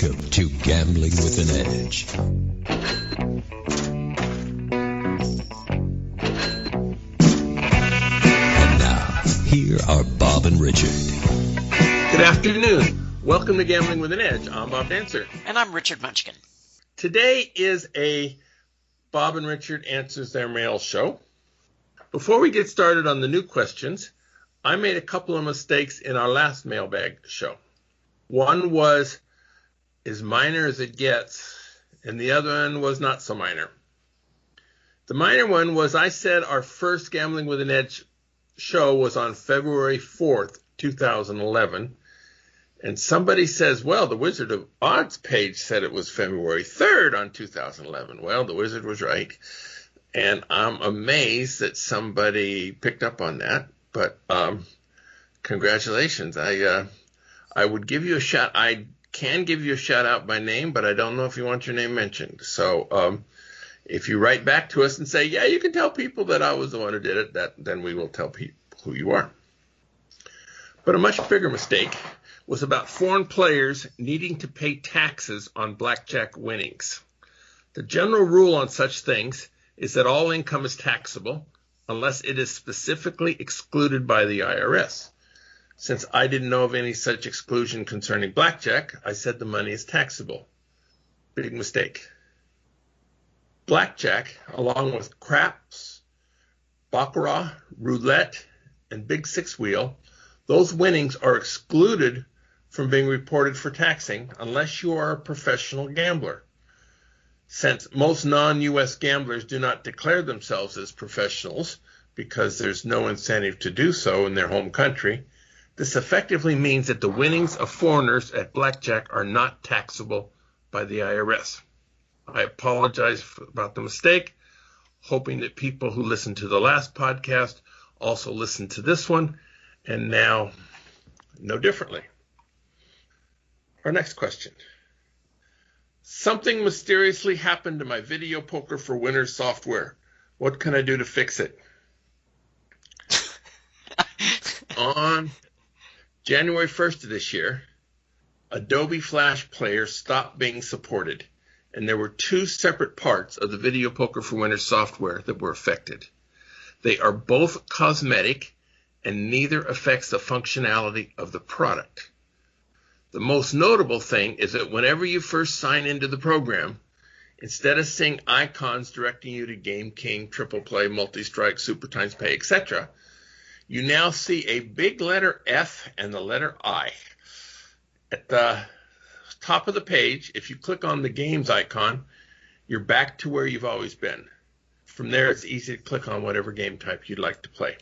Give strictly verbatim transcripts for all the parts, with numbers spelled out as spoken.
Welcome to Gambling with an Edge. And now, here are Bob and Richard. Good afternoon. Welcome to Gambling with an Edge. I'm Bob Dancer. And I'm Richard Munchkin. Today is a Bob and Richard Answers Their Mail show. Before we get started on the new questions, I made a couple of mistakes in our last mailbag show. One was as minor as it gets, and the other one was not so minor. The minor one was I said our first Gambling with an Edge show was on February fourth, two thousand eleven, and somebody says, well, the Wizard of Odds page said it was February third on two thousand eleven. Well, the Wizard was right, and I'm amazed that somebody picked up on that, but um, congratulations. I uh, I would give you a shout. I can give you a shout out by name, but I don't know if you want your name mentioned. So um, if you write back to us and say, yeah, you can tell people that I was the one who did it, that then we will tell people who you are. But a much bigger mistake was about foreign players needing to pay taxes on blackjack winnings. The general rule on such things is that all income is taxable unless it is specifically excluded by the I R S. Since I didn't know of any such exclusion concerning blackjack, I said the money is taxable. Big mistake. Blackjack, along with craps, baccarat, roulette, and big six wheel, those winnings are excluded from being reported for taxing unless you are a professional gambler. Since most non-U S gamblers do not declare themselves as professionals because there's no incentive to do so in their home country, this effectively means that the winnings of foreigners at blackjack are not taxable by the I R S. I apologize for, about the mistake, hoping that people who listened to the last podcast also listen to this one, and now know differently. Our next question. Something mysteriously happened to my Video Poker for Winners software. What can I do to fix it? On January first of this year, Adobe Flash Player stopped being supported, and there were two separate parts of the Video Poker for Winners software that were affected. They are both cosmetic, and neither affects the functionality of the product. The most notable thing is that whenever you first sign into the program, instead of seeing icons directing you to Game King, Triple Play, Multi Strike, Super Times Pay, et cetera, you now see a big letter F and the letter I. At the top of the page, if you click on the games icon, you're back to where you've always been. From there, it's easy to click on whatever game type you'd like to play.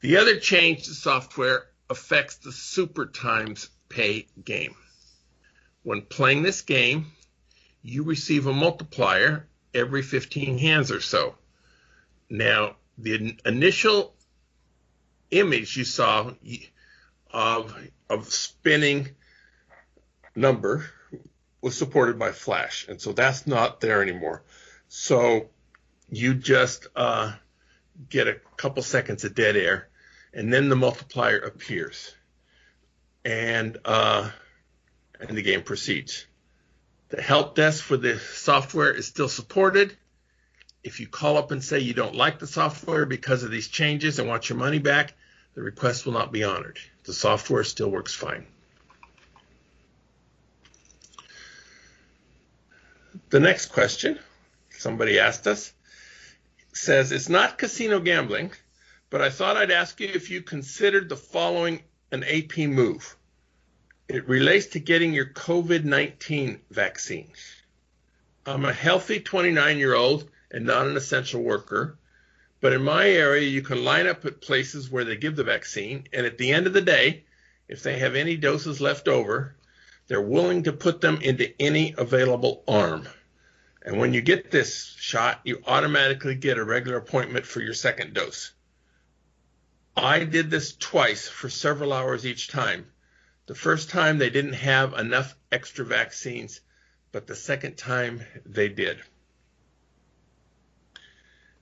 The other change to software affects the Super Times Pay game. When playing this game, you receive a multiplier every fifteen hands or so. Now, the initial image you saw of of spinning number was supported by Flash, and so that's not there anymore. So you just uh, get a couple seconds of dead air, and then the multiplier appears, and uh, and the game proceeds. The help desk for the software is still supported. If you call up and say you don't like the software because of these changes and want your money back, the request will not be honored. The software still works fine. The next question somebody asked us says, it's not casino gambling, but I thought I'd ask you if you considered the following an A P move. It relates to getting your COVID nineteen vaccine. I'm a healthy twenty-nine-year-old and not an essential worker, but in my area you can line up at places where they give the vaccine, and at the end of the day, if they have any doses left over, they're willing to put them into any available arm. And when you get this shot, you automatically get a regular appointment for your second dose. I did this twice for several hours each time. The first time they didn't have enough extra vaccines, but the second time they did.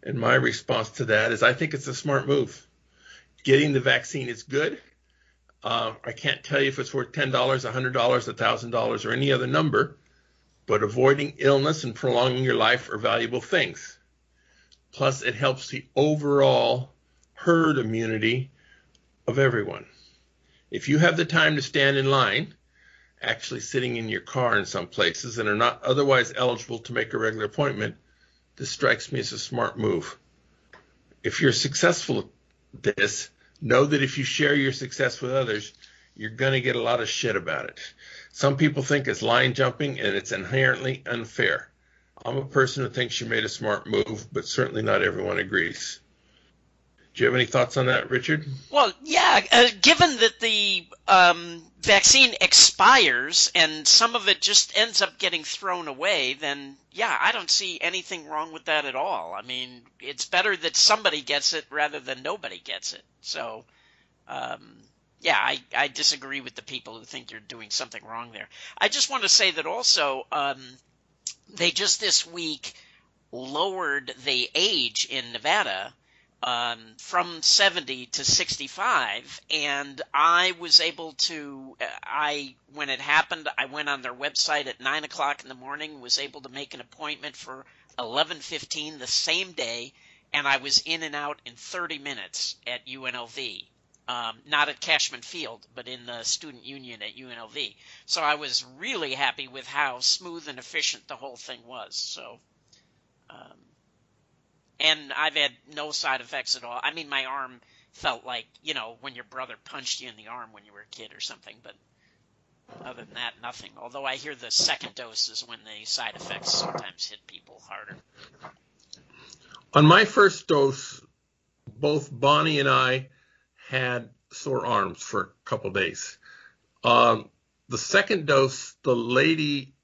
And my response to that is I think it's a smart move. Getting the vaccine is good. Uh, I can't tell you if it's worth ten dollars, one hundred dollars, one thousand dollars, or any other number, but avoiding illness and prolonging your life are valuable things. Plus, it helps the overall herd immunity of everyone. If you have the time to stand in line, actually sitting in your car in some places, and are not otherwise eligible to make a regular appointment, this strikes me as a smart move. If you're successful at this, know that if you share your success with others, you're going to get a lot of shit about it. Some people think it's line jumping and it's inherently unfair. I'm a person who thinks you made a smart move, but certainly not everyone agrees. Do you have any thoughts on that, Richard? Well, yeah, uh, given that the um, vaccine expires and some of it just ends up getting thrown away, then, yeah, I don't see anything wrong with that at all. I mean, it's better that somebody gets it rather than nobody gets it. So, um, yeah, I, I disagree with the people who think you're doing something wrong there. I just want to say that also um, they just this week lowered the age in Nevada Um, from seventy to sixty-five, and I was able to, I, when it happened, I went on their website at nine o'clock in the morning, was able to make an appointment for eleven fifteen the same day, and I was in and out in thirty minutes at U N L V, um, not at Cashman Field, but in the student union at U N L V. So I was really happy with how smooth and efficient the whole thing was, so, um. And I've had no side effects at all. I mean, my arm felt like, you know, when your brother punched you in the arm when you were a kid or something. But other than that, nothing. Although I hear the second dose is when the side effects sometimes hit people harder. On my first dose, both Bonnie and I had sore arms for a couple days. Um, the second dose, the lady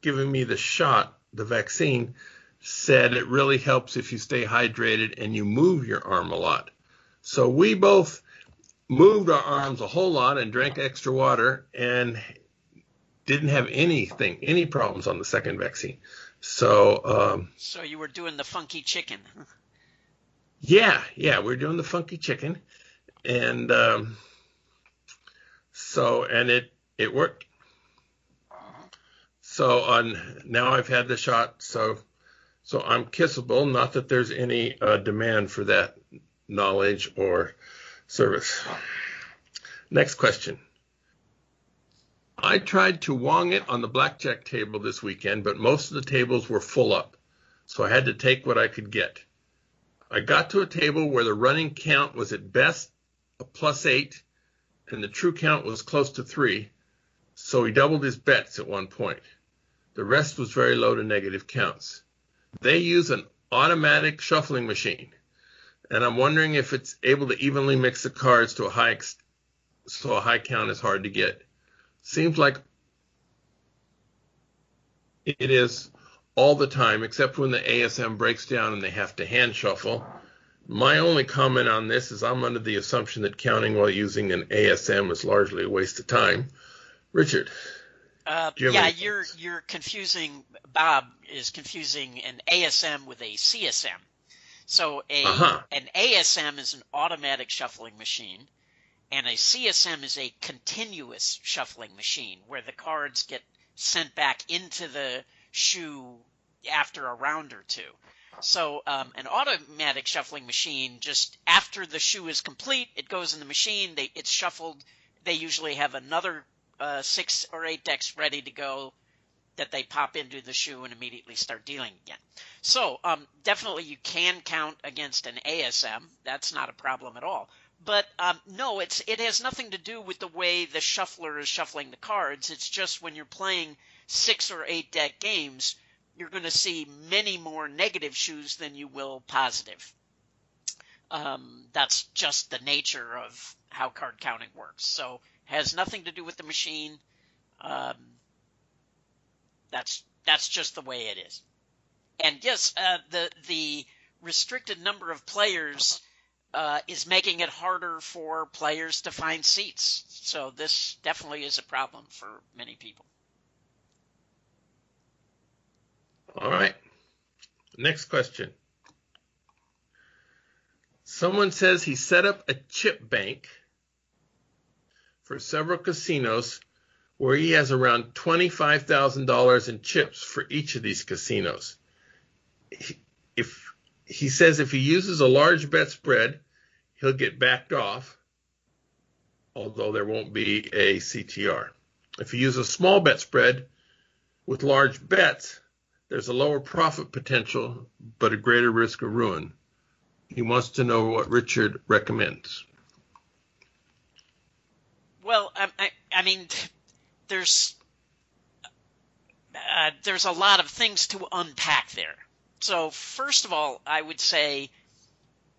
giving me the shot, the vaccine, said it really helps if you stay hydrated and you move your arm a lot. So we both moved our arms a whole lot and drank extra water and didn't have anything, any problems on the second vaccine. So um, so you were doing the funky chicken. Yeah, yeah, we were doing the funky chicken. And um, so and it, it worked. So on now I've had the shot, so So I'm kissable, not that there's any uh, demand for that knowledge or service. Next question. I tried to wong it on the blackjack table this weekend, but most of the tables were full up, so I had to take what I could get. I got to a table where the running count was at best a plus eight, and the true count was close to three, so he doubled his bets at one point. The rest was very low to negative counts. They use an automatic shuffling machine, and I'm wondering if it's able to evenly mix the cards to a high ex- so a high count is hard to get. Seems like it is all the time, except when the A S M breaks down and they have to hand shuffle. My only comment on this is I'm under the assumption that counting while using an A S M is largely a waste of time. Richard. Uh, you yeah, you're you're confusing. Bob is confusing an A S M with a C S M. So a uh-huh. an A S M is an automatic shuffling machine, and a C S M is a continuous shuffling machine where the cards get sent back into the shoe after a round or two. So um, an automatic shuffling machine, just after the shoe is complete, it goes in the machine. They it's shuffled. They usually have another Uh, six or eight decks ready to go that they pop into the shoe and immediately start dealing again. So um, definitely you can count against an A S M. That's not a problem at all. But um, no, it's it has nothing to do with the way the shuffler is shuffling the cards. It's just when you're playing six or eight deck games, you're going to see many more negative shoes than you will positive. Um, that's just the nature of how card counting works. So has nothing to do with the machine. Um, that's that's just the way it is. And yes, uh, the the restricted number of players uh, is making it harder for players to find seats. So this definitely is a problem for many people. All right. Next question. Someone says he set up a chip bank for several casinos where he has around twenty-five thousand dollars in chips for each of these casinos. He, if, he says if he uses a large bet spread, he'll get backed off, although there won't be a C T R. If you use a small bet spread with large bets, there's a lower profit potential, but a greater risk of ruin. He wants to know what Richard recommends. Well, I, I, I mean, there's uh, there's a lot of things to unpack there. So first of all, I would say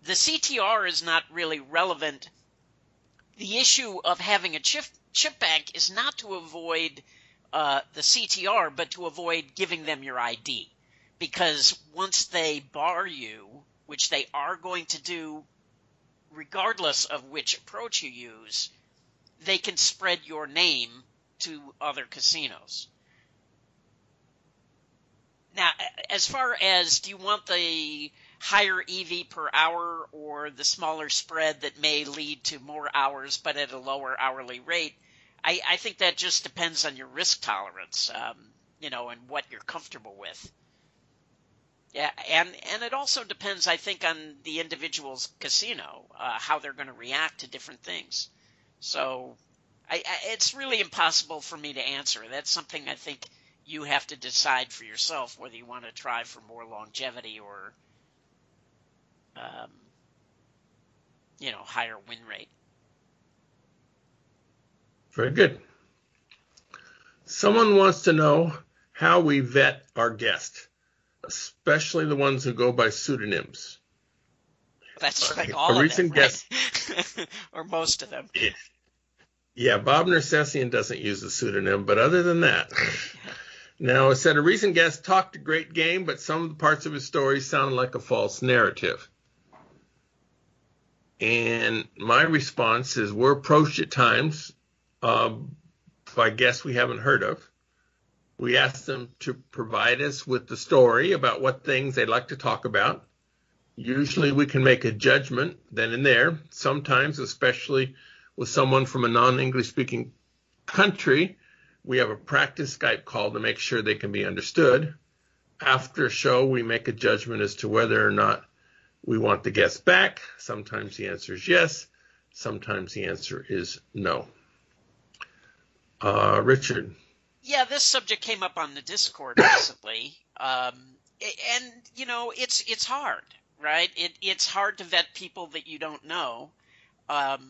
the C T R is not really relevant. The issue of having a chip, chip bank is not to avoid uh, the C T R, but to avoid giving them your I D. Because once they bar you, which they are going to do regardless of which approach you use, they can spread your name to other casinos. Now, as far as do you want the higher E V per hour or the smaller spread that may lead to more hours but at a lower hourly rate, I, I think that just depends on your risk tolerance, um, you know, and what you're comfortable with. Yeah, and, and it also depends, I think, on the individual's casino, uh, how they're going to react to different things. So I, I, it's really impossible for me to answer. That's something I think you have to decide for yourself, whether you want to try for more longevity or, um, you know, higher win rate. Very good. Someone wants to know how we vet our guest, especially the ones who go by pseudonyms. That's like all a of recent them, right? guest, or most of them. Yeah, yeah, Bob Nersessian doesn't use a pseudonym, but other than that. Now, it said a recent guest talked a great game, but some parts of his story sound like a false narrative. And my response is we're approached at times um, by guests we haven't heard of. We ask them to provide us with the story about what things they'd like to talk about. Usually we can make a judgment then and there. Sometimes, especially with someone from a non-English speaking country, we have a practice Skype call to make sure they can be understood. After a show, we make a judgment as to whether or not we want the guest back. Sometimes the answer is yes. Sometimes the answer is no. Uh, Richard. Yeah, this subject came up on the Discord recently. Um, and, you know, it's it's hard. Right? It, it's hard to vet people that you don't know. Um,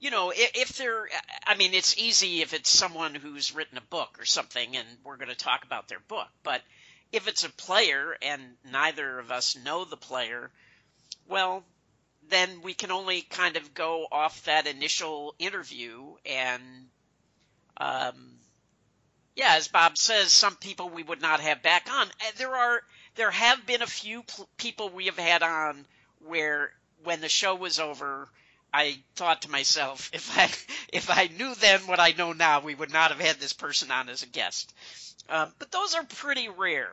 you know, if, if they're – I mean, it's easy if it's someone who's written a book or something and we're going to talk about their book. But if it's a player and neither of us know the player, well, then we can only kind of go off that initial interview. And, um, yeah, as Bob says, some people we would not have back on. There are – There have been a few people we have had on where when the show was over, I thought to myself, if I if I knew then what I know now, we would not have had this person on as a guest. Um, but those are pretty rare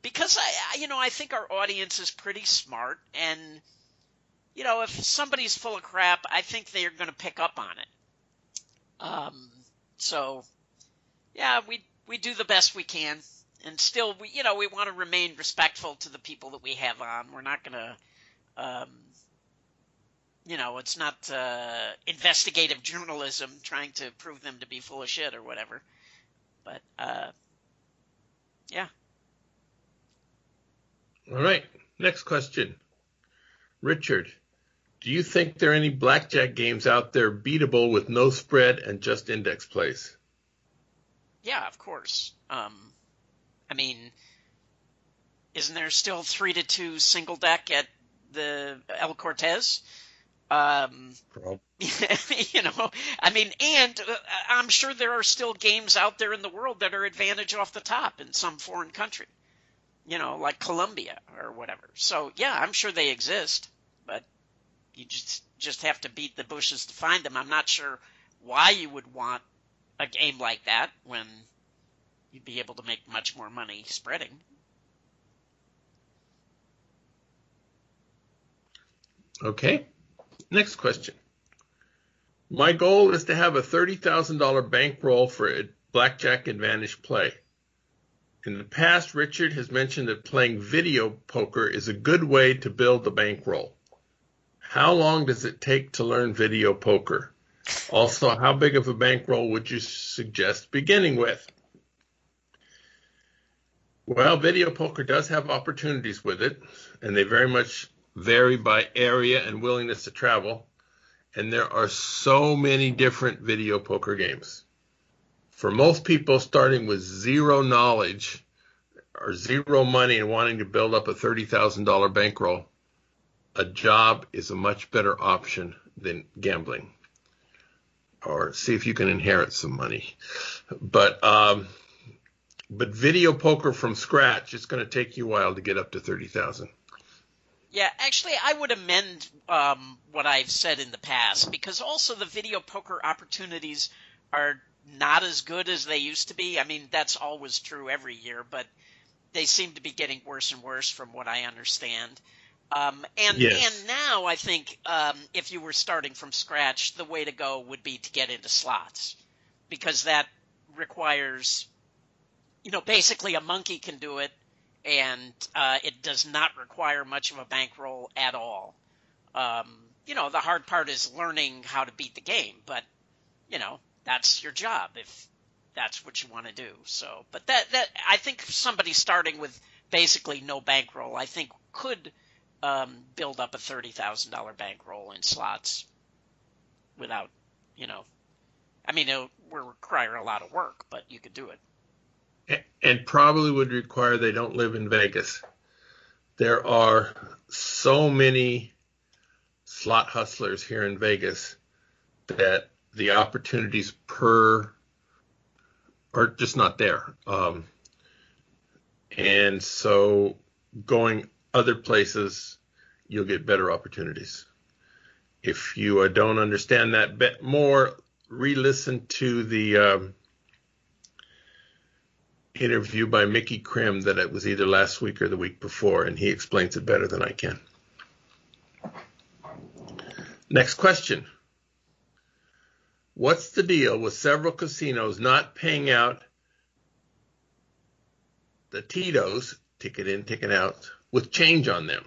because, I, you know, I think our audience is pretty smart. And, you know, if somebody's full of crap, I think they are going to pick up on it. Um, so, yeah, we we do the best we can. And still, we you know, we want to remain respectful to the people that we have on. We're not going to, um, you know, it's not uh, investigative journalism trying to prove them to be full of shit or whatever. But, uh, yeah. All right. Next question. Richard, do you think there are any blackjack games out there beatable with no spread and just index plays? Yeah, of course. Um I mean, isn't there still three to two single deck at the El Cortez? Um, you know, I mean, and I'm sure there are still games out there in the world that are advantage off the top in some foreign country, you know, like Colombia or whatever. So, yeah, I'm sure they exist, but you just just have to beat the bushes to find them. I'm not sure why you would want a game like that when – you'd be able to make much more money spreading. Okay. Next question. My goal is to have a thirty thousand dollars bankroll for blackjack advantage play. In the past, Richard has mentioned that playing video poker is a good way to build the bankroll. How long does it take to learn video poker? Also, how big of a bankroll would you suggest beginning with? Well, video poker does have opportunities with it, and they very much vary by area and willingness to travel. And there are so many different video poker games. For most people, starting with zero knowledge or zero money and wanting to build up a thirty thousand dollars bankroll, a job is a much better option than gambling. Or see if you can inherit some money. But um, but video poker from scratch, it's going to take you a while to get up to thirty thousand dollars. Yeah, actually, I would amend um, what I've said in the past, because also the video poker opportunities are not as good as they used to be. I mean, that's always true every year, but they seem to be getting worse and worse from what I understand. Um, and, yes. and now I think um, if you were starting from scratch, the way to go would be to get into slots, because that requires, you know, basically a monkey can do it. And uh, it does not require much of a bankroll at all. Um, you know, the hard part is learning how to beat the game, but, you know, that's your job if that's what you want to do. So, but that, that I think somebody starting with basically no bankroll, I think could um, build up a thirty thousand dollars bankroll in slots without, you know, I mean, it would require a lot of work, but you could do it. And probably would require they don't live in Vegas. There are so many slot hustlers here in Vegas that the opportunities per are just not there. Um, and so going other places, you'll get better opportunities. If you uh, don't understand that bit more, re-listen to the um, interview by Mickey Krim that it was either last week or the week before, and he explains it better than I can. Next question. What's the deal with several casinos not paying out the T I T Os, ticket in, ticket out, with change on them?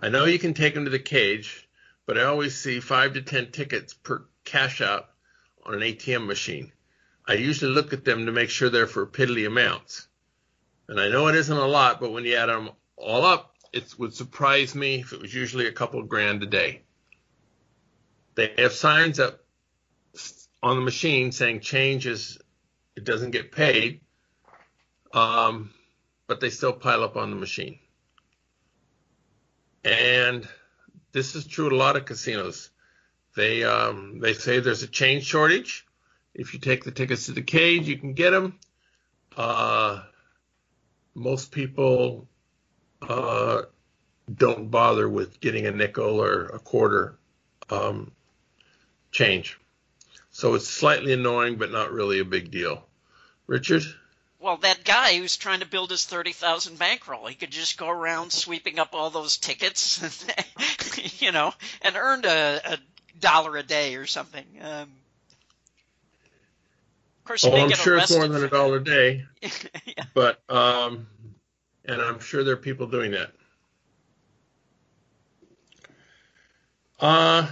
I know you can take them to the cage, but I always see five to ten tickets per cash out on an A T M machine. I usually look at them to make sure they're for piddly amounts. And I know it isn't a lot, but when you add them all up, it would surprise me if it was usually a couple grand a day. They have signs up on the machine saying change is, it doesn't get paid, um, but they still pile up on the machine. And this is true at a lot of casinos. They, um, they say there's a change shortage. If you take the tickets to the cage, you can get them. Uh, most people uh, don't bother with getting a nickel or a quarter um, change. So it's slightly annoying, but not really a big deal. Richard? Well, that guy who's trying to build his thirty thousand dollars bankroll, he could just go around sweeping up all those tickets, you know, and earned a, a dollar a day or something. Um Oh, I'm sure it's more than a dollar a day, yeah. but um, and I'm sure there are people doing that. Uh,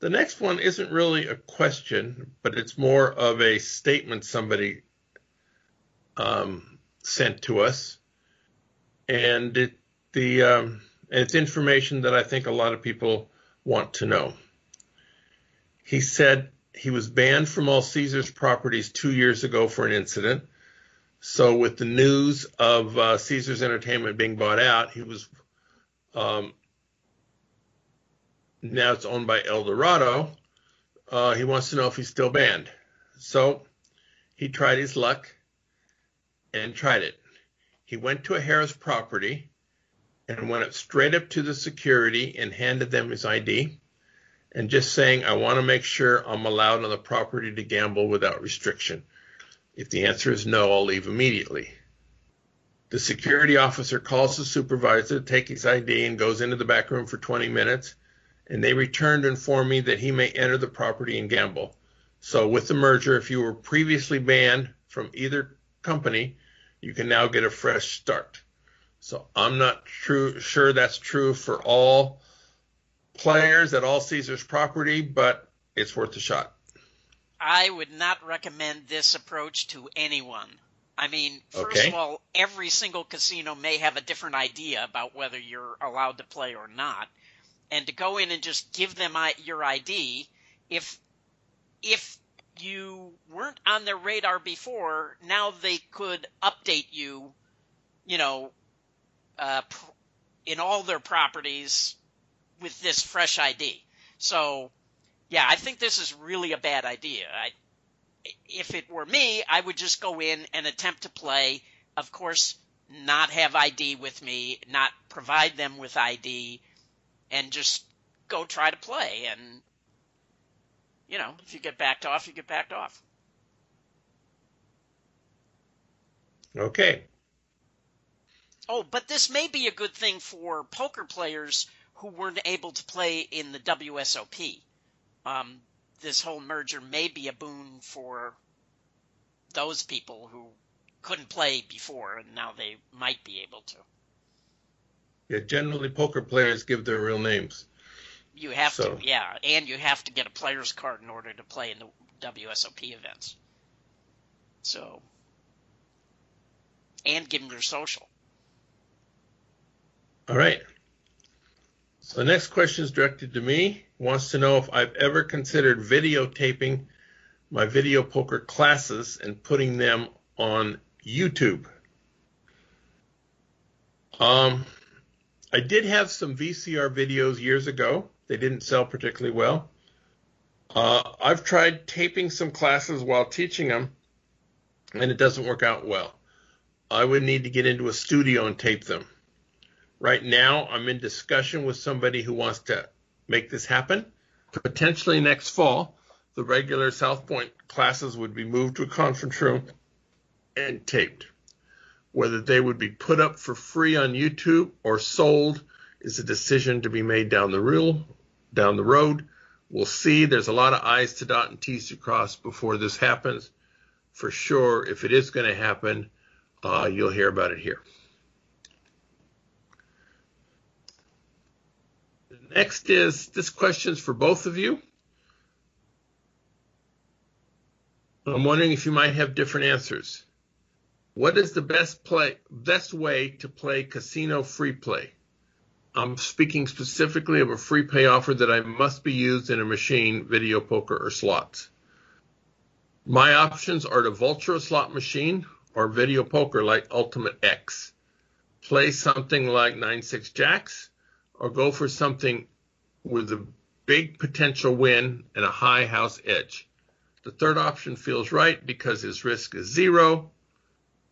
the next one isn't really a question, but it's more of a statement somebody um, sent to us, and it, the um, and it's information that I think a lot of people want to know. He said he was banned from all Caesars properties two years ago for an incident. So with the news of uh, Caesar's Entertainment being bought out, he was um, now it's owned by El Dorado. Uh, he wants to know if he's still banned. So he tried his luck and tried it. He went to a Harris property and went up straight up to the security and handed them his I D. And just saying, I want to make sure I'm allowed on the property to gamble without restriction. If the answer is no, I'll leave immediately. The security officer calls the supervisor to take his I D and goes into the back room for twenty minutes and they returned to inform me that he may enter the property and gamble. So with the merger, if you were previously banned from either company, you can now get a fresh start. So I'm not true, sure that's true for all players at all Caesars property, but it's worth a shot. I would not recommend this approach to anyone. I mean, first okay. of all, every single casino may have a different idea about whether you're allowed to play or not. And to go in and just give them your I D, if if you weren't on their radar before, now they could update you, you know, uh, in all their properties with this fresh I D. So, yeah, I think this is really a bad idea. I, if it were me, I would just go in and attempt to play, of course, not have I D with me, not provide them with I D, and just go try to play. And, you know, if you get backed off, you get backed off. Okay. Oh, but this may be a good thing for poker players who weren't able to play in the W S O P. Um, this whole merger may be a boon for those people who couldn't play before, and now they might be able to. Yeah, generally poker players give their real names. You have so. to, yeah, and you have to get a player's card in order to play in the W S O P events. So, and give them your social. All right. So the next question is directed to me. Wants to know if I've ever considered videotaping my video poker classes and putting them on YouTube. Um, I did have some V C R videos years ago. They didn't sell particularly well. Uh, I've tried taping some classes while teaching them, and it doesn't work out well. I would need to get into a studio and tape them. Right now, I'm in discussion with somebody who wants to make this happen. Potentially next fall, the regular South Point classes would be moved to a conference room and taped. Whether they would be put up for free on YouTube or sold is a decision to be made down the real, down the road. We'll see. There's a lot of I's to dot and T's to cross before this happens. For sure, if it is going to happen, uh, you'll hear about it here. Next is, this question's for both of you. I'm wondering if you might have different answers. What is the best play, best way to play casino free play? I'm speaking specifically of a free pay offer that I must be used in a machine, video poker, or slots. My options are to vulture a slot machine or video poker like Ultimate X. Play something like nine six Jacks, or go for something with a big potential win and a high house edge. The third option feels right because his risk is zero.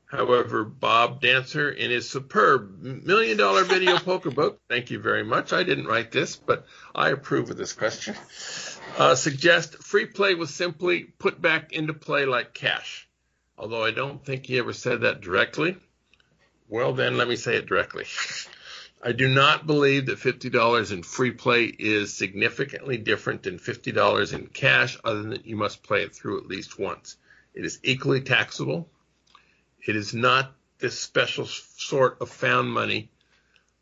However, Bob Dancer, in his superb million dollar video poker book, thank you very much. I didn't write this, but I approve of this question. Uh, suggest free play was simply put back into play like cash. Although I don't think he ever said that directly. Well, then let me say it directly. I do not believe that fifty dollars in free play is significantly different than fifty dollars in cash, other than that you must play it through at least once. It is equally taxable. It is not this special sort of found money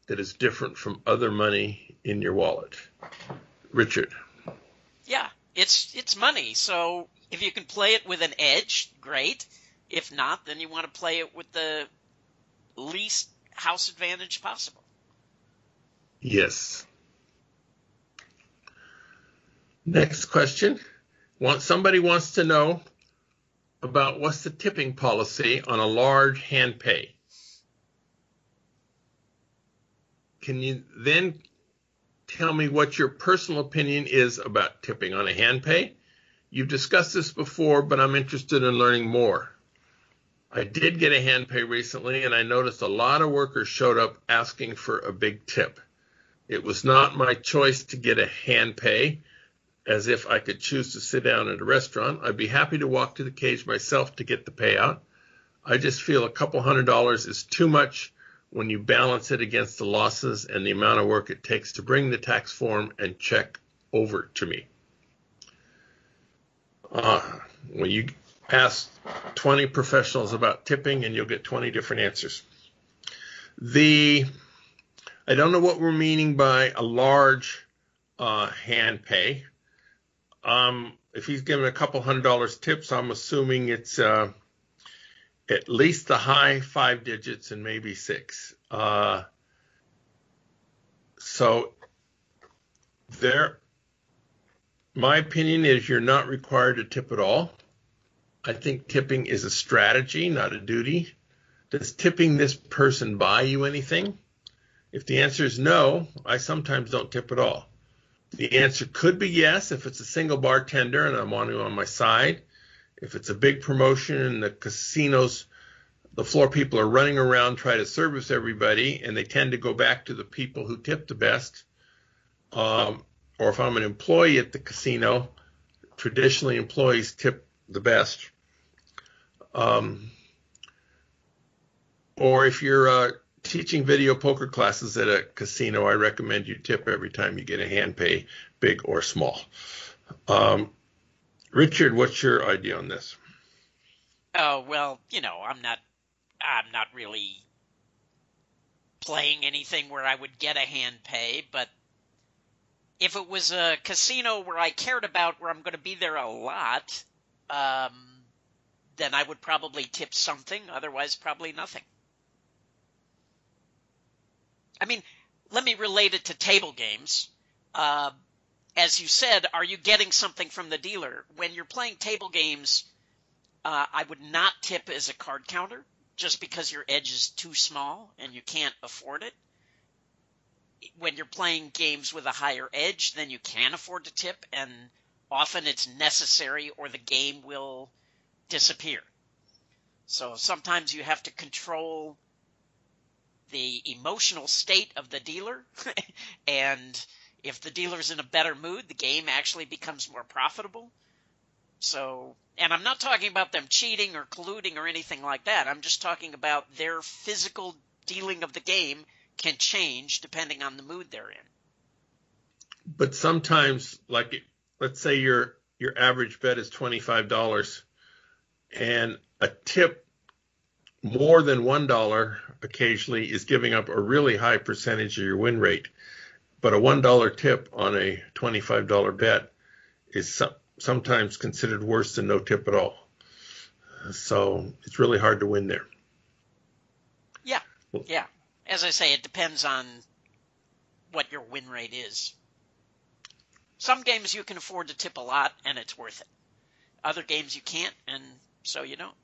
that is different from other money in your wallet. Richard. Yeah, it's it's money. So if you can play it with an edge, great. If not, then you want to play it with the least house advantage possible. Yes. Next question. Want, somebody wants to know about what's the tipping policy on a large hand pay. Can you then tell me what your personal opinion is about tipping on a hand pay? You've discussed this before, but I'm interested in learning more. I did get a hand pay recently, and I noticed a lot of workers showed up asking for a big tip. It was not my choice to get a hand pay, as if I could choose to sit down at a restaurant. I'd be happy to walk to the cage myself to get the payout. I just feel a couple hundred dollars is too much when you balance it against the losses and the amount of work it takes to bring the tax form and check over to me. Uh, when you ask twenty professionals about tipping and you'll get twenty different answers. The, I don't know what we're meaning by a large uh, hand pay. Um, if he's giving a couple hundred dollars tips, I'm assuming it's uh, at least the high five digits and maybe six. Uh, so there, my opinion is you're not required to tip at all. I think tipping is a strategy, not a duty. Does tipping this person buy you anything? If the answer is no, I sometimes don't tip at all. The answer could be yes if it's a single bartender and I'm on on my side. If it's a big promotion and the casinos, the floor people are running around trying to service everybody, and they tend to go back to the people who tip the best. Um, or if I'm an employee at the casino, traditionally employees tip the best. Um, or if you're uh, teaching video poker classes at a casino, I recommend you tip every time you get a hand pay, big or small. Um, Richard, what's your idea on this? Oh, well, you know, I'm not, I'm not really playing anything where I would get a hand pay, but if it was a casino where I cared about, where I'm going to be there a lot, um, then I would probably tip something, otherwise probably nothing. I mean, let me relate it to table games. Uh, as you said, are you getting something from the dealer? When you're playing table games, uh, I would not tip as a card counter just because your edge is too small and you can't afford it. When you're playing games with a higher edge, then you can afford to tip, and often it's necessary or the game will disappear. So sometimes you have to control the emotional state of the dealer, and if the dealer's in a better mood, the game actually becomes more profitable. So, and I'm not talking about them cheating or colluding or anything like that. I'm just talking about their physical dealing of the game can change depending on the mood they're in. But sometimes, like, let's say your your average bet is twenty-five dollars, and a tip more than one dollar occasionally is giving up a really high percentage of your win rate. But a one dollar tip on a twenty-five dollar bet is some, sometimes considered worse than no tip at all. So it's really hard to win there. Yeah, yeah. As I say, it depends on what your win rate is. Some games you can afford to tip a lot and it's worth it. Other games you can't, and so you don't.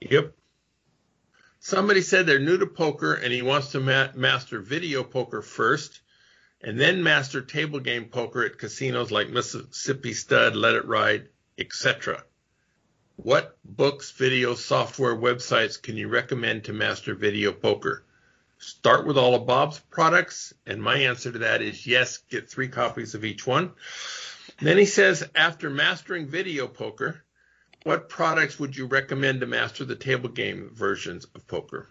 Yep. Somebody said they're new to poker and he wants to ma master video poker first and then master table game poker at casinos like Mississippi Stud, Let It Ride, et cetera. What books, videos, software, websites can you recommend to master video poker? Start with all of Bob's products, and my answer to that is yes, get three copies of each one. And then he says, after mastering video poker, what products would you recommend to master the table game versions of poker?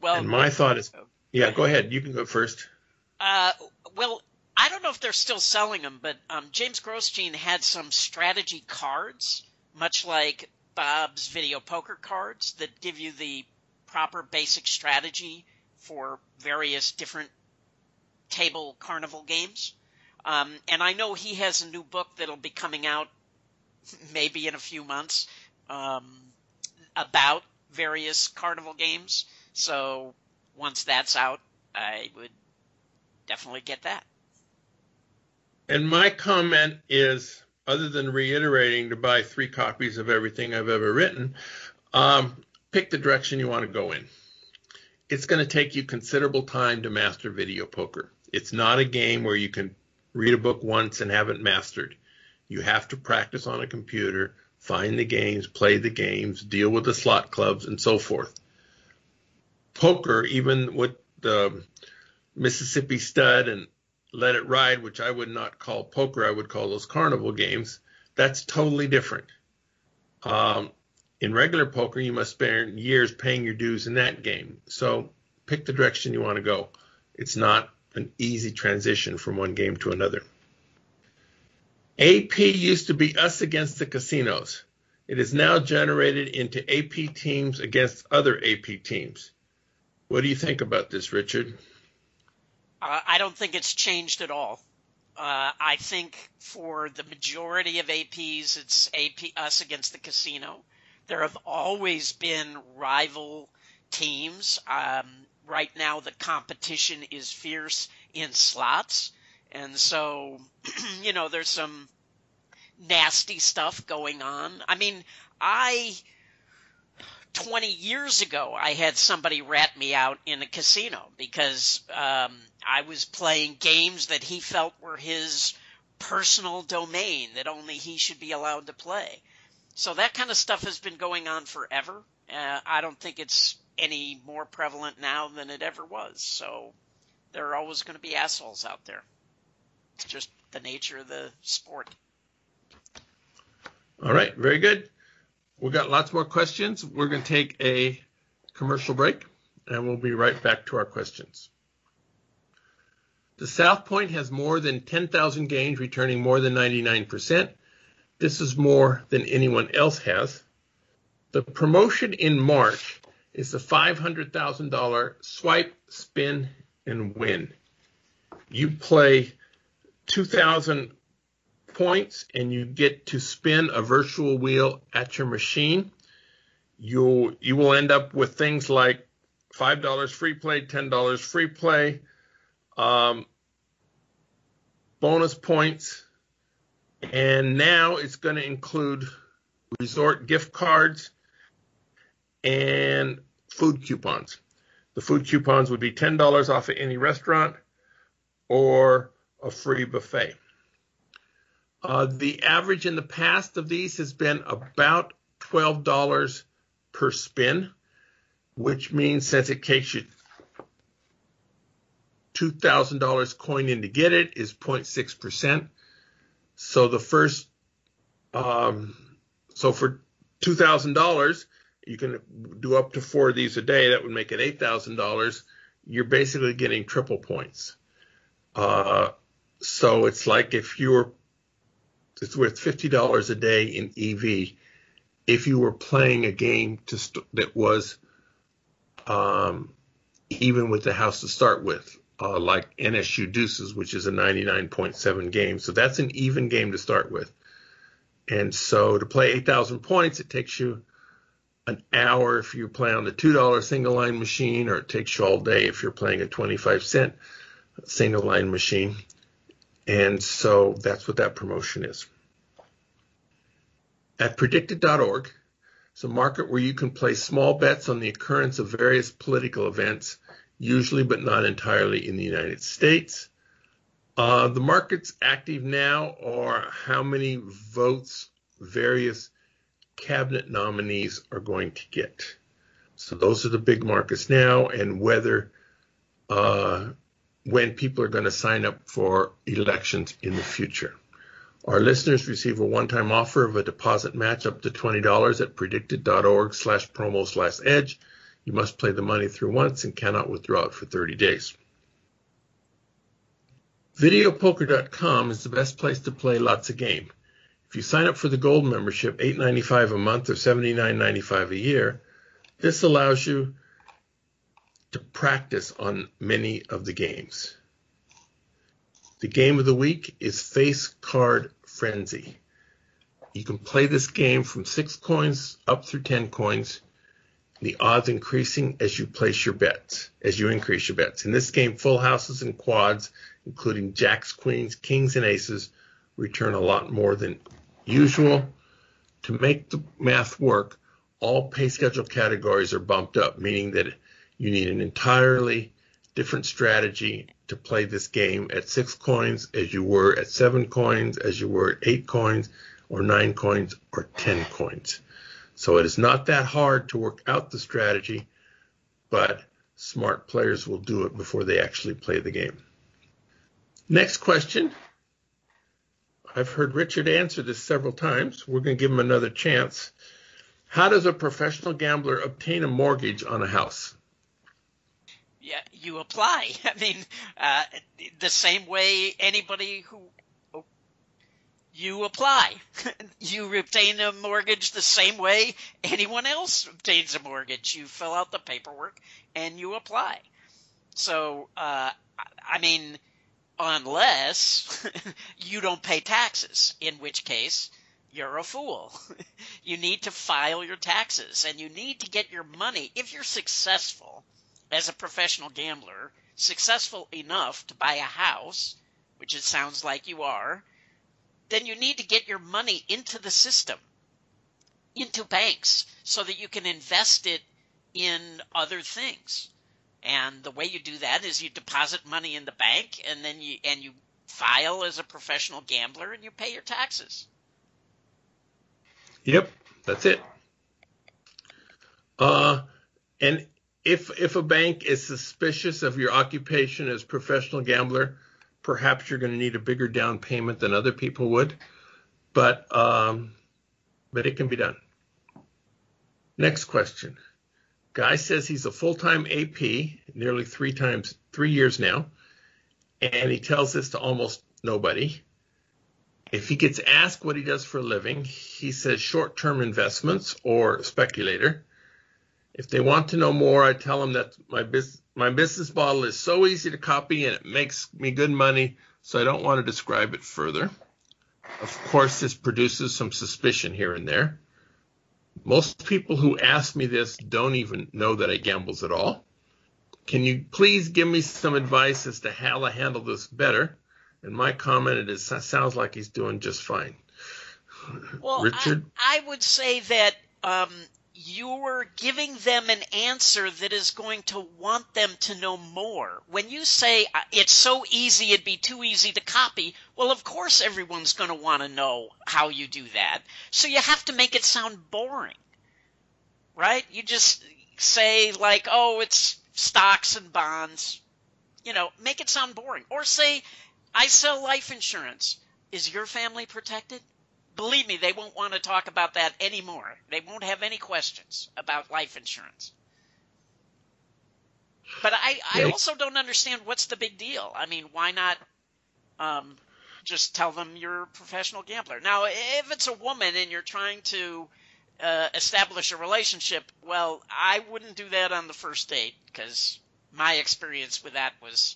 Well, and my thought is, yeah, go ahead. You can go first. Uh, well, I don't know if they're still selling them, but um, James Grosjean had some strategy cards, much like Bob's video poker cards, that give you the proper basic strategy for various different table carnival games. Um, and I know he has a new book that'll be coming out maybe in a few months, um, about various carnival games. So once that's out, I would definitely get that. And my comment is, other than reiterating to buy three copies of everything I've ever written, um, pick the direction you want to go in. It's going to take you considerable time to master video poker. It's not a game where you can read a book once and have it mastered. You have to practice on a computer, find the games, play the games, deal with the slot clubs, and so forth. Poker, even with the Mississippi Stud and Let It Ride, which I would not call poker, I would call those carnival games, that's totally different. Um, In regular poker, you must spend years paying your dues in that game. So pick the direction you want to go. It's not an easy transition from one game to another. A P used to be us against the casinos. It is now generated into A P teams against other A P teams. What do you think about this, Richard? Uh, I don't think it's changed at all. Uh, I think for the majority of A Ps, it's A P us against the casino. There have always been rival teams. Um, right now, the competition is fierce in slots. And so, you know, there's some nasty stuff going on. I mean, I, twenty years ago, I had somebody rat me out in a casino because um, I was playing games that he felt were his personal domain, that only he should be allowed to play. So that kind of stuff has been going on forever. Uh, I don't think it's any more prevalent now than it ever was. So there are always going to be assholes out there. It's just the nature of the sport. All right, very good. We've got lots more questions. We're going to take a commercial break, and we'll be right back to our questions. The South Point has more than ten thousand games, returning more than ninety-nine percent. This is more than anyone else has. The promotion in March is the five hundred thousand dollars swipe, spin, and win. You play two thousand points and you get to spin a virtual wheel at your machine. You'll, you will end up with things like five dollars free play, ten dollars free play, um, bonus points. And now it's going to include resort gift cards and food coupons. The food coupons would be ten dollars off at any restaurant or a free buffet. Uh, the average in the past of these has been about twelve dollars per spin, which means since it takes you two thousand dollars coin in to get it is zero point six percent. So the first, um, so for two thousand dollars, you can do up to four of these a day. That would make it eight thousand dollars. You're basically getting triple points. Uh, so it's like if you were It's worth fifty dollars a day in E V if you were playing a game to st that was um, even with the house to start with, uh, like N S U Deuces, which is a ninety-nine point seven game. So that's an even game to start with. And so to play eight thousand points, it takes you an hour if you play on the two dollar single line machine, or it takes you all day if you're playing a twenty-five cent single line machine. And so that's what that promotion is. At Predictit dot org, it's a market where you can place small bets on the occurrence of various political events, usually but not entirely in the United States. Uh, the markets active now are how many votes various cabinet nominees are going to get. So those are the big markets now, and whether uh, when people are going to sign up for elections in the future. Our listeners receive a one-time offer of a deposit match up to twenty dollars at Predictit.org slash promo slash edge. You must play the money through once and cannot withdraw it for thirty days. Videopoker dot com is the best place to play lots of game. If you sign up for the gold membership, eight ninety-five a month or seventy-nine ninety-five a year, this allows you to practice on many of the games. The game of the week is Face Card Frenzy. You can play this game from six coins up through ten coins, the odds increasing as you place your bets, as you increase your bets. In this game, full houses and quads, including jacks, queens, kings, and aces, return a lot more than usual. To make the math work, all pay schedule categories are bumped up, meaning that you need an entirely different strategy to play this game at six coins as you were at seven coins, as you were at eight coins, or nine coins, or ten coins. So it is not that hard to work out the strategy, but smart players will do it before they actually play the game. Next question. I've heard Richard answer this several times. We're going to give him another chance. How does a professional gambler obtain a mortgage on a house? Yeah, you apply. I mean, uh, the same way anybody who you apply, you obtain a mortgage the same way anyone else obtains a mortgage. You fill out the paperwork and you apply. So, uh, I mean, unless you don't pay taxes, in which case you're a fool. You need to file your taxes and you need to get your money. If you're successful as a professional gambler, successful enough to buy a house, which it sounds like you are, then you need to get your money into the system, into banks, so that you can invest it in other things. And the way you do that is you deposit money in the bank, and then you and you file as a professional gambler, and you pay your taxes. Yep, that's it. Uh, and if if a bank is suspicious of your occupation as professional gambler, perhaps you're going to need a bigger down payment than other people would, but um, but it can be done. Next question. Guy says he's a full-time A P, nearly three times three years now, and he tells this to almost nobody. If he gets asked what he does for a living, he says short-term investments or speculator. If they want to know more, I tell them that my business my business model is so easy to copy and it makes me good money, so I don't want to describe it further. Of course, this produces some suspicion here and there. Most people who ask me this don't even know that I gamble at all. Can you please give me some advice as to how to handle this better? And my comment is, it sounds like he's doing just fine. Well, Richard? I, I would say that um, you're giving them an answer that is going to want them to know more. When you say it's so easy, it'd be too easy to copy, well, of course everyone's going to want to know how you do that. So you have to make it sound boring, right? You just say like, oh, it's stocks and bonds. You know, make it sound boring. Or say, I sell life insurance. Is your family protected? Believe me, they won't want to talk about that anymore. They won't have any questions about life insurance. But I, I also don't understand what's the big deal. I mean, why not um, just tell them you're a professional gambler? Now, if it's a woman and you're trying to uh, establish a relationship, well, I wouldn't do that on the first date because my experience with that was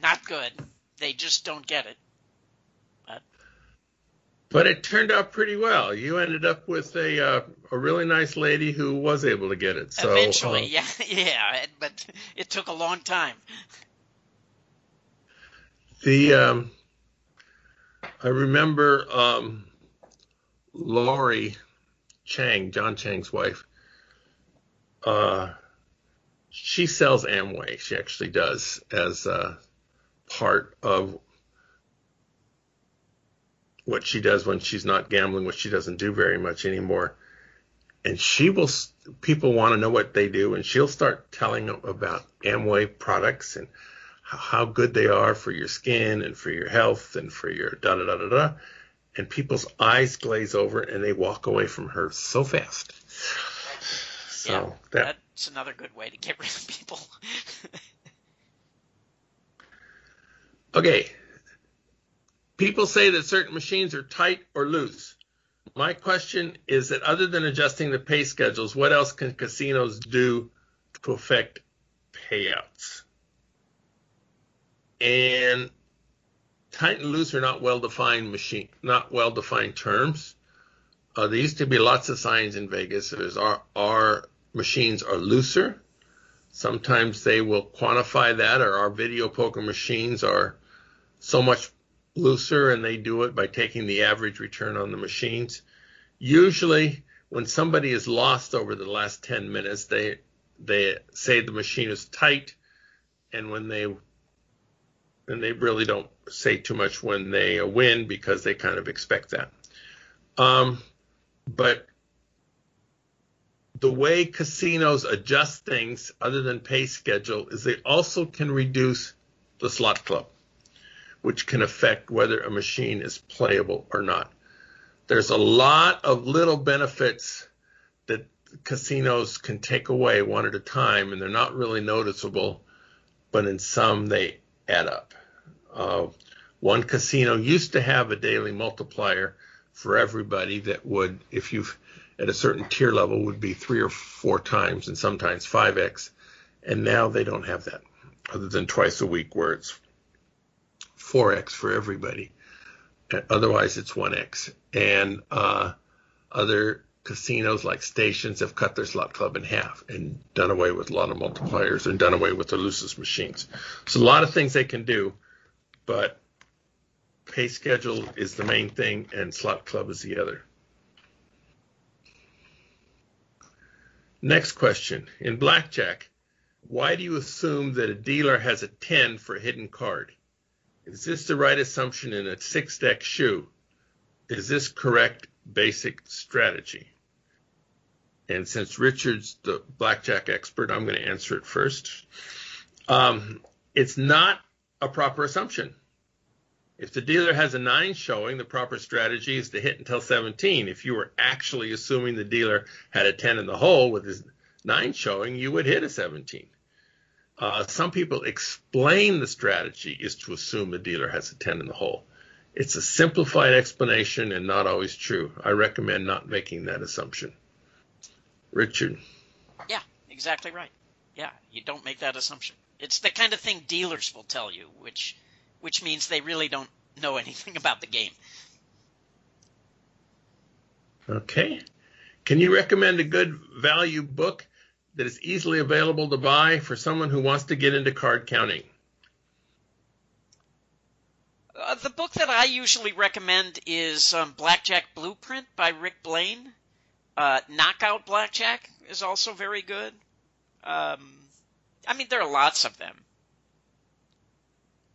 not good. They just don't get it. But, but it turned out pretty well. You ended up with a uh, a really nice lady who was able to get it. So, eventually, uh, yeah, yeah. But it took a long time. The um, I remember um, Lori Chang, John Chang's wife. Uh, she sells Amway. She actually does as uh part of what she does when she's not gambling, which she doesn't do very much anymore. And she will, people want to know what they do, and she'll start telling them about Amway products and how good they are for your skin and for your health and for your da da da da da. And people's eyes glaze over and they walk away from her so fast. So yeah, that, that's another good way to get rid of people. Okay, people say that certain machines are tight or loose. My question is that other than adjusting the pay schedules, what else can casinos do to affect payouts? And tight and loose are not well-defined machine, not well-defined terms. Uh, there used to be lots of signs in Vegas. There's our, our machines are looser. Sometimes they will quantify that, or our video poker machines are so much looser, and they do it by taking the average return on the machines. Usually when somebody is lost over the last ten minutes, they they say the machine is tight, and when they and they really don't say too much when they win, because they kind of expect that. Um, but the way casinos adjust things other than pay schedule is they also can reduce the slot club, which can affect whether a machine is playable or not. There's a lot of little benefits casinos can take away one at a time, and they're not really noticeable, but in some they add up. Uh, one casino used to have a daily multiplier for everybody that would, if you've at a certain tier level, would be three or four times and sometimes five X. And now they don't have that, other than twice a week where it's four X for everybody. Otherwise, it's one X. And uh, other casinos like stations have cut their slot club in half and done away with a lot of multipliers and done away with the loosest machines. So a lot of things they can do, but pay schedule is the main thing and slot club is the other. Next question. In blackjack, why do you assume that a dealer has a ten for a hidden card? Is this the right assumption in a six-deck shoe? Is this correct basic strategy? And since Richard's the blackjack expert, I'm going to answer it first. Um, it's not a proper assumption. If the dealer has a nine showing, the proper strategy is to hit until seventeen. If you were actually assuming the dealer had a ten in the hole with his nine showing, you would hit a seventeen. Uh, some people explain the strategy is to assume the dealer has a ten in the hole. It's a simplified explanation and not always true. I recommend not making that assumption. Richard? Yeah, exactly right. Yeah, you don't make that assumption. It's the kind of thing dealers will tell you, which which means they really don't know anything about the game. Okay. Can you recommend a good value book that is easily available to buy for someone who wants to get into card counting? Uh, the book that I usually recommend is um, Blackjack Blueprint by Rick Blaine. Uh, Knockout Blackjack is also very good. Um, I mean, there are lots of them.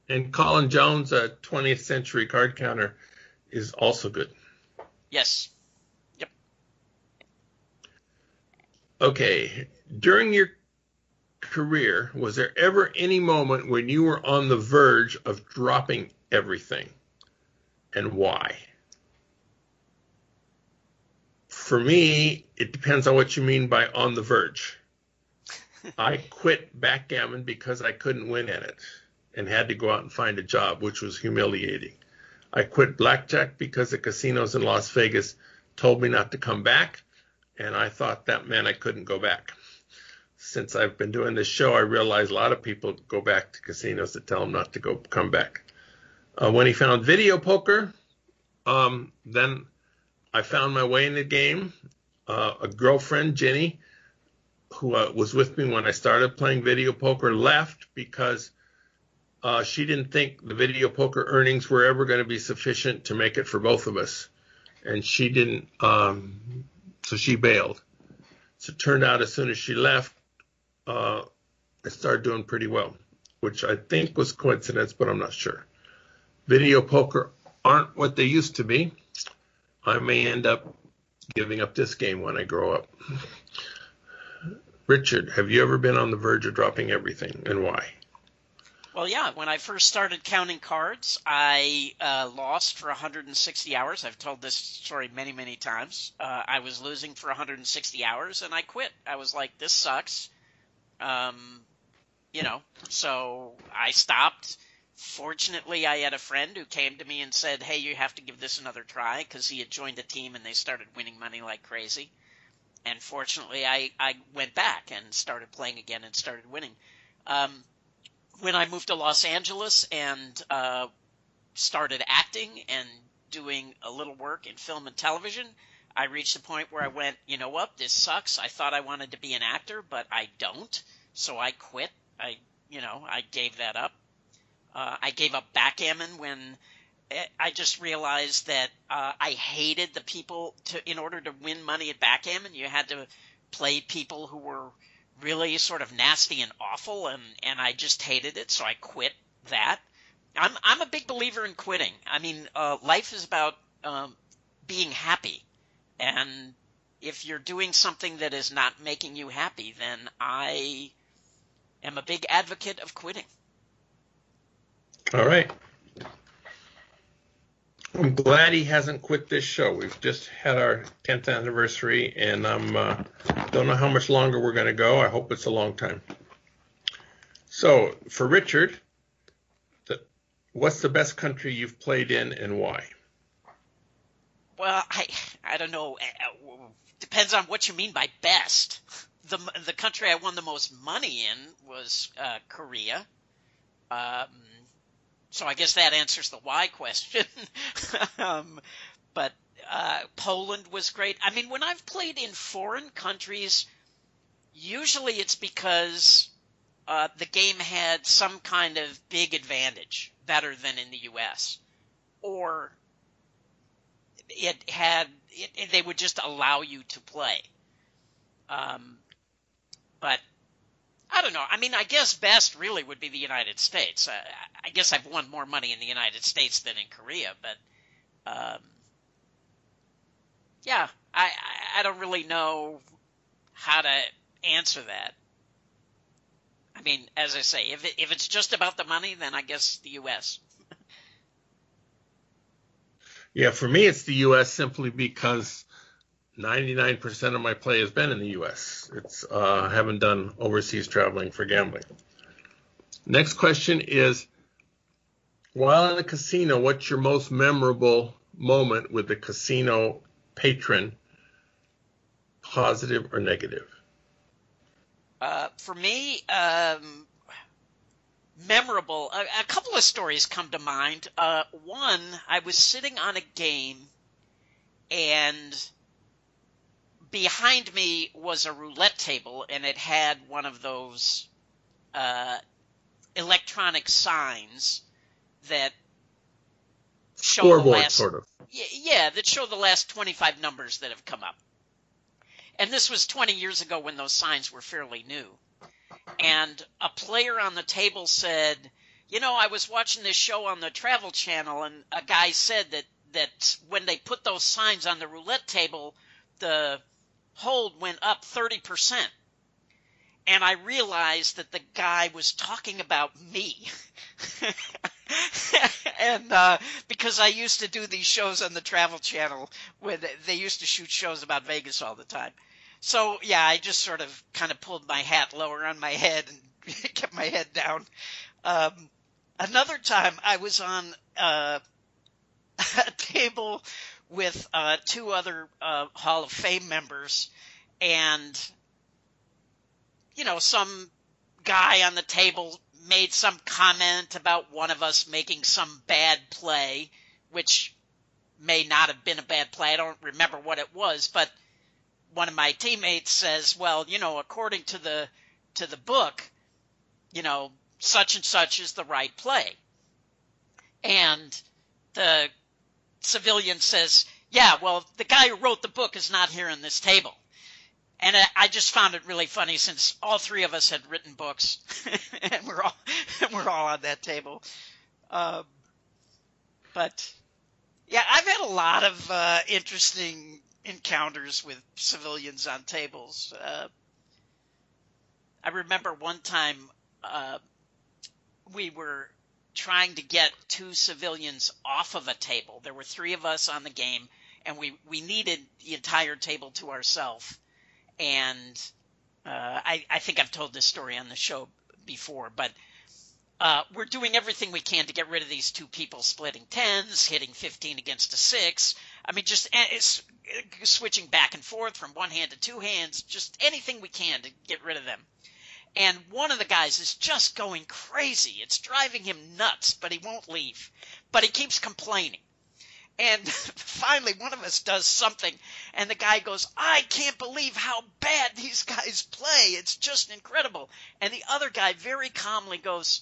And Colin Jones, a twentieth century card counter, is also good. Yes. Yep. Okay. During your career, was there ever any moment when you were on the verge of dropping everything, and why? For me, it depends on what you mean by on the verge. I quit backgammon because I couldn't win at it and had to go out and find a job, which was humiliating. I quit blackjack because the casinos in Las Vegas told me not to come back, and I thought that meant I couldn't go back. Since I've been doing this show, I realize a lot of people go back to casinos that tell them not to go come back. Uh, when he found video poker, um, then I found my way in the game. Uh, a girlfriend, Jenny, who uh, was with me when I started playing video poker, left because Uh, she didn't think the video poker earnings were ever going to be sufficient to make it for both of us. And she didn't, um, so she bailed. So it turned out as soon as she left, uh, I started doing pretty well, which I think was coincidence, but I'm not sure. Video poker aren't what they used to be. I may end up giving up this game when I grow up. Richard, have you ever been on the verge of dropping everything, and why? Well, yeah, when I first started counting cards, I uh, lost for one hundred sixty hours. I've told this story many, many times. Uh, I was losing for one hundred sixty hours, and I quit. I was like, this sucks. Um, you know, so I stopped. Fortunately, I had a friend who came to me and said, hey, you have to give this another try, because he had joined a team and they started winning money like crazy. And fortunately, I, I went back and started playing again and started winning. Um When I moved to Los Angeles and uh, started acting and doing a little work in film and television, I reached a point where I went, you know what, this sucks. I thought I wanted to be an actor, but I don't. So I quit. I, you know, I gave that up. Uh, I gave up backgammon when I just realized that uh, I hated the people to, in order to win money at backgammon, you had to play people who were really sort of nasty and awful, and, and I just hated it, so I quit that. I'm I'm a big believer in quitting. I mean, uh, life is about um, being happy, and if you're doing something that is not making you happy, then I am a big advocate of quitting. All right. I'm glad he hasn't quit this show. We've just had our tenth anniversary, and I'm uh, Don't know how much longer we're going to go. I hope it's a long time. So for Richard, the, what's the best country you've played in and why? Well, I I don't know. Depends on what you mean by best. The the country I won the most money in was uh, Korea. Um, so I guess that answers the why question. um, but uh, Poland was great. I mean, when I've played in foreign countries, usually it's because uh, the game had some kind of big advantage, better than in the U S, or it had it, they would just allow you to play. Um, but I don't know. I mean, I guess best really would be the United States. I, I guess I've won more money in the United States than in Korea, but um, yeah, I, I don't really know how to answer that. I mean, as I say, if it, if it's just about the money, then I guess the U S Yeah, for me, it's the U S simply because ninety-nine percent of my play has been in the U S. It's uh, I haven't done overseas traveling for gambling. Next question is, while in a casino, what's your most memorable moment with the casino patron, positive or negative? Uh, for me, um, memorable. A, a couple of stories come to mind. Uh, one, I was sitting on a game, and behind me was a roulette table, and it had one of those uh, electronic signs that show scoreboard, the last, sort of. Yeah, yeah, that show the last twenty-five numbers that have come up. And this was twenty years ago when those signs were fairly new. And a player on the table said, you know, I was watching this show on the Travel Channel, and a guy said that, that when they put those signs on the roulette table, the hold went up thirty percent. And I realized that the guy was talking about me. And uh, because I used to do these shows on the Travel Channel where they used to shoot shows about Vegas all the time. So, yeah, I just sort of kind of pulled my hat lower on my head and kept my head down. Um, another time I was on uh, a table with uh, two other uh, Hall of Fame members, and, you know, some guy on the table made some comment about one of us making some bad play, which may not have been a bad play. I don't remember what it was, but one of my teammates says, well, you know, according to the to the book, you know, such and such is the right play. And the civilian says, yeah, well, the guy who wrote the book is not here in this table. And I just found it really funny since all three of us had written books and we're all and we're all on that table. Um, but, yeah, I've had a lot of uh, interesting encounters with civilians on tables. Uh, I remember one time uh, we were trying to get two civilians off of a table. There were three of us on the game, and we, we needed the entire table to ourselves. And uh, I, I think I've told this story on the show before, but uh, we're doing everything we can to get rid of these two people, splitting tens, hitting fifteen against a six. I mean, just it's switching back and forth from one hand to two hands, just anything we can to get rid of them. And one of the guys is just going crazy. It's driving him nuts, but he won't leave. But he keeps complaining. And finally, one of us does something, and the guy goes, I can't believe how bad these guys play. It's just incredible. And the other guy very calmly goes,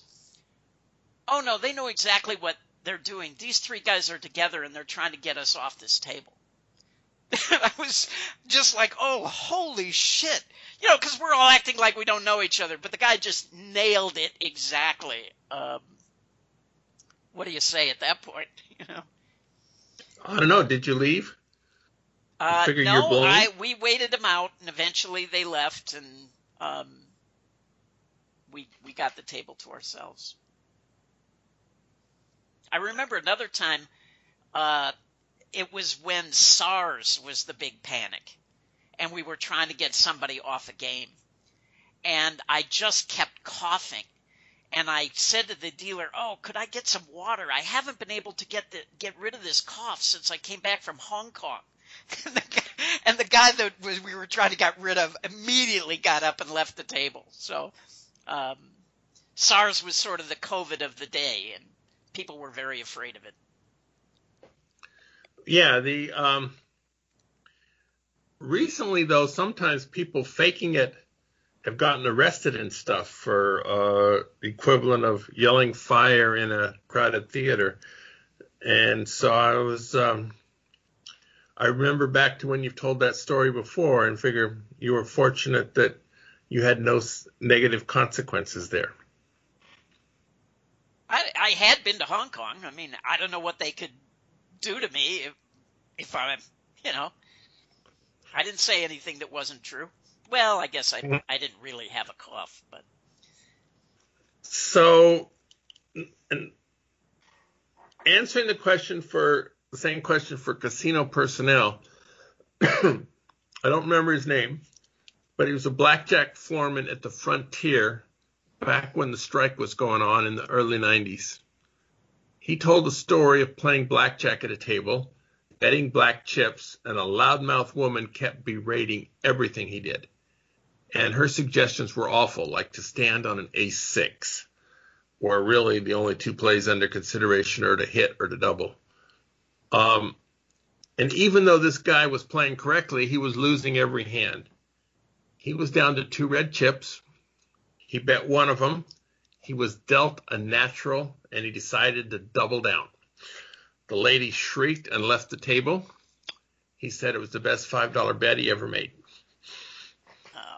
oh, no, they know exactly what they're doing. These three guys are together, and they're trying to get us off this table. I was just like, oh, holy shit. You know, because we're all acting like we don't know each other, but the guy just nailed it exactly. Um, what do you say at that point, you know? I don't know. Did you leave? You uh, no, I, we waited them out, and eventually they left, and um, we we got the table to ourselves. I remember another time. Uh, it was when SARS was the big panic, and we were trying to get somebody off a game. And I just kept coughing. And I said to the dealer, oh, could I get some water? I haven't been able to get the, get rid of this cough since I came back from Hong Kong. And the guy, and the guy that was, we were trying to get rid of immediately got up and left the table. So um, SARS was sort of the COVID of the day, and people were very afraid of it. Yeah, the um, recently, though, sometimes people faking it have gotten arrested and stuff for uh, the equivalent of yelling fire in a crowded theater. And so I was, um, I remember back to when you've told that story before, and figure you were fortunate that you had no negative consequences there. I, I had been to Hong Kong. I mean, I don't know what they could do to me if, if I'm, you know, I didn't say anything that wasn't true. Well, I guess I, I didn't really have a cough, but. So, and answering the question for the same question for casino personnel, I don't remember his name, but he was a blackjack foreman at the Frontier back when the strike was going on in the early nineties. He told a story of playing blackjack at a table, betting black chips, and a loudmouth woman kept berating everything he did. And her suggestions were awful, like to stand on an ace six, where really the only two plays under consideration are to hit or to double. Um, and even though this guy was playing correctly, he was losing every hand. He was down to two red chips. He bet one of them. He was dealt a natural, and he decided to double down. The lady shrieked and left the table. He said it was the best five dollar bet he ever made. Uh,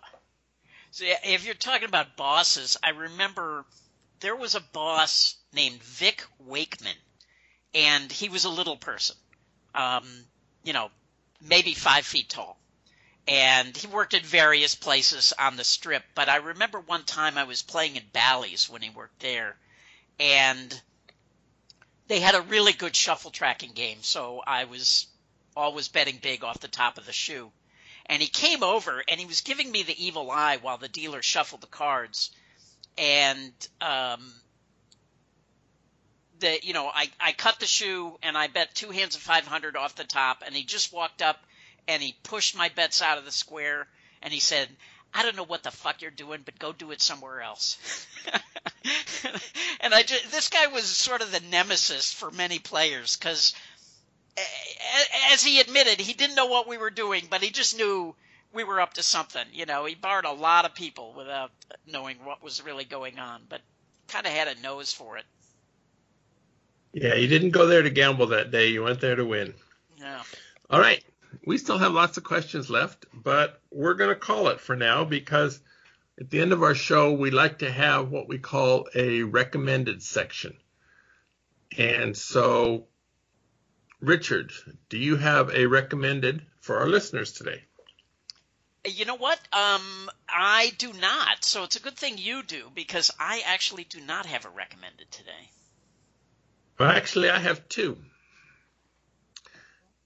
so if you're talking about bosses, I remember there was a boss named Vic Wakeman, and he was a little person, um, you know, maybe five feet tall. And he worked at various places on the strip. But I remember one time I was playing in Bally's when he worked there, and they had a really good shuffle tracking game, so I was always betting big off the top of the shoe. And he came over, and he was giving me the evil eye while the dealer shuffled the cards. And um, the, you know, I, I cut the shoe, and I bet two hands of five hundred off the top. And he just walked up, and he pushed my bets out of the square, and he said, I don't know what the fuck you're doing, but go do it somewhere else. And I just, this guy was sort of the nemesis for many players, because as he admitted, he didn't know what we were doing, but he just knew we were up to something. You know, he barred a lot of people without knowing what was really going on, but kind of had a nose for it. Yeah, you didn't go there to gamble that day. You went there to win. Yeah. All right. We still have lots of questions left, but we're going to call it for now, because at the end of our show, we like to have what we call a recommended section. And so, Richard, do you have a recommended for our listeners today? You know what? Um, I do not. So it's a good thing you do, because I actually do not have a recommended today. Well, actually, I have two.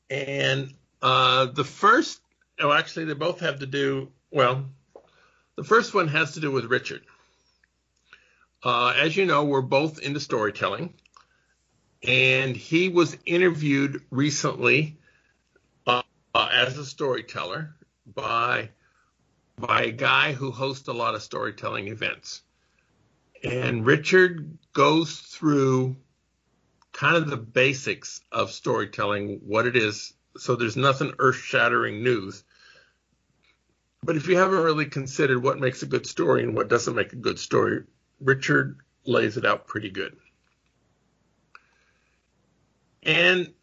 And Uh, the first, oh, actually, they both have to do, well, the first one has to do with Richard. Uh, as you know, we're both into storytelling, and he was interviewed recently uh, uh, as a storyteller by, by a guy who hosts a lot of storytelling events. And Richard goes through kind of the basics of storytelling, what it is. So there's nothing earth-shattering news. But if you haven't really considered what makes a good story and what doesn't make a good story, Richard lays it out pretty good. And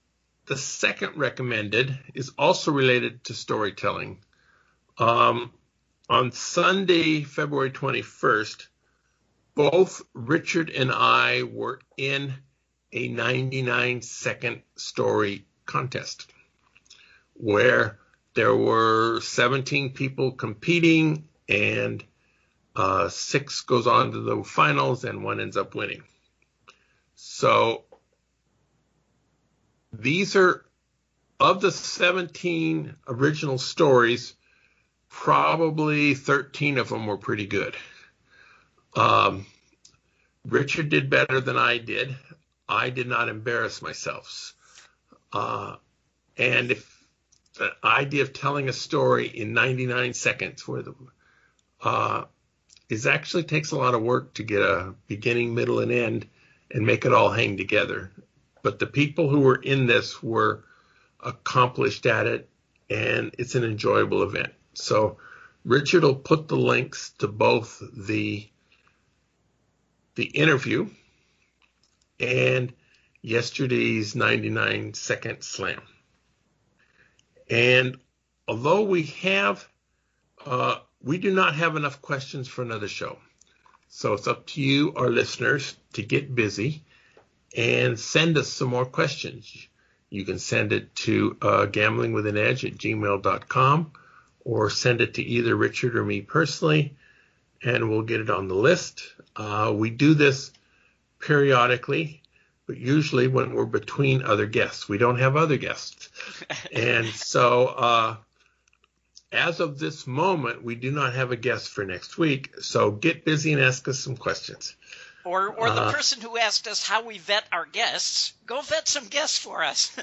the second recommended is also related to storytelling. Um, on Sunday, February twenty-first, both Richard and I were in a ninety-nine second story contest, where there were seventeen people competing, and uh, six goes on to the finals and one ends up winning. So these are, of the seventeen original stories, probably thirteen of them were pretty good. Um, Richard did better than I did. I did not embarrass myself. Uh, and if the idea of telling a story in ninety-nine seconds where the, uh, is actually takes a lot of work to get a beginning, middle, and end and make it all hang together. But the people who were in this were accomplished at it, and it's an enjoyable event. So Richard will put the links to both the the interview and yesterday's ninety-nine second slam. And although we have, uh, we do not have enough questions for another show. So it's up to you, our listeners, to get busy and send us some more questions. You can send it to uh, gamblingwithanedge at gmail dot com or send it to either Richard or me personally, and we'll get it on the list. Uh, we do this periodically, but usually when we're between other guests. We don't have other guests. And so uh, as of this moment, we do not have a guest for next week. So get busy and ask us some questions. Or or the uh, person who asked us how we vet our guests, go vet some guests for us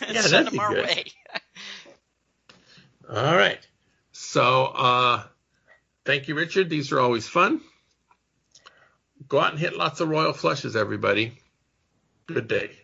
and yeah, send them our good. way. All right. So uh, thank you, Richard. These are always fun. Go out and hit lots of royal flushes, everybody. Good day.